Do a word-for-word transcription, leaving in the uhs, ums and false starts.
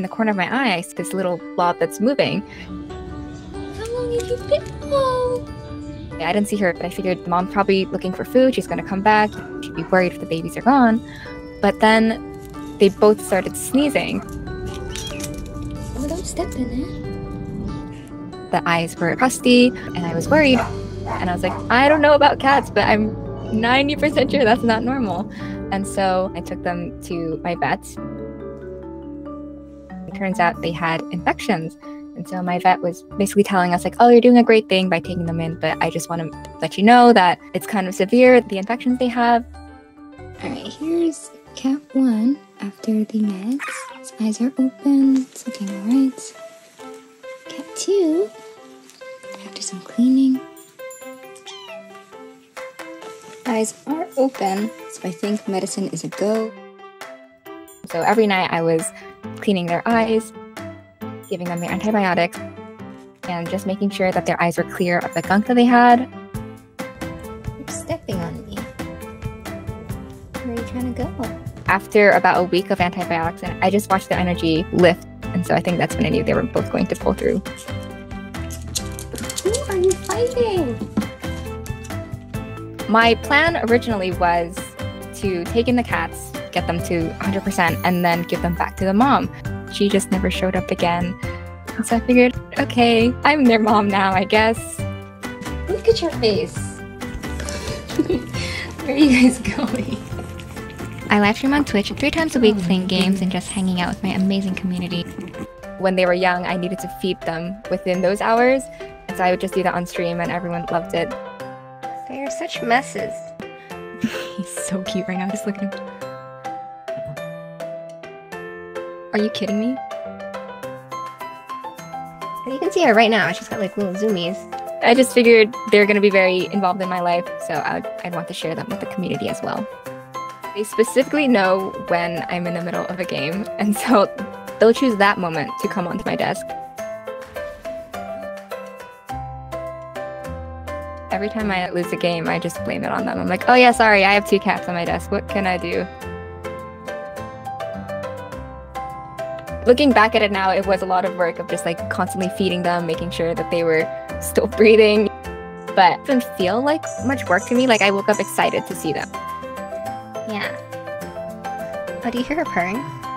in the corner of my eye, I see this little blob that's moving. How long have you been? Oh. I didn't see her, but I figured the mom's probably looking for food. She's going to come back. She'd be worried if the babies are gone. But then they both started sneezing. Oh, don't step in it. The eyes were crusty, and I was worried. And I was like, I don't know about cats, but I'm ninety percent sure that's not normal. And so I took them to my vet. It turns out they had infections. And so my vet was basically telling us like, oh, you're doing a great thing by taking them in, but I just want to let you know that it's kind of severe, the infections they have. All right, here's cat one after the meds. His eyes are open, it's looking all right. Cat two, after some cleaning. Eyes are open, so I think medicine is a go. So every night I was cleaning their eyes, giving them their antibiotics, and just making sure that their eyes were clear of the gunk that they had. You're stepping on me. Where are you trying to go? After about a week of antibiotics, and I just watched their energy lift, and so I think that's when I knew they were both going to pull through. Who are you fighting? My plan originally was to take in the cats, get them to one hundred percent, and then give them back to the mom. She just never showed up again. And so I figured, okay, I'm their mom now, I guess. Look at your face. Where are you guys going? I live stream on Twitch three times a week, oh, playing games and just hanging out with my amazing community. When they were young, I needed to feed them within those hours. And so I would just do that on stream, and everyone loved it. They are such messes. He's so cute right now, just look at him. Are you kidding me? You can see her right now, she's got like little zoomies. I just figured they're gonna be very involved in my life, so I'd, I'd want to share them with the community as well. They specifically know when I'm in the middle of a game, and so they'll choose that moment to come onto my desk. Every time I lose a game, I just blame it on them. I'm like, oh yeah, sorry, I have two cats on my desk. What can I do? Looking back at it now, it was a lot of work of just like constantly feeding them, making sure that they were still breathing. But it didn't feel like much work to me. Like I woke up excited to see them. Yeah. Oh, do you hear her purring?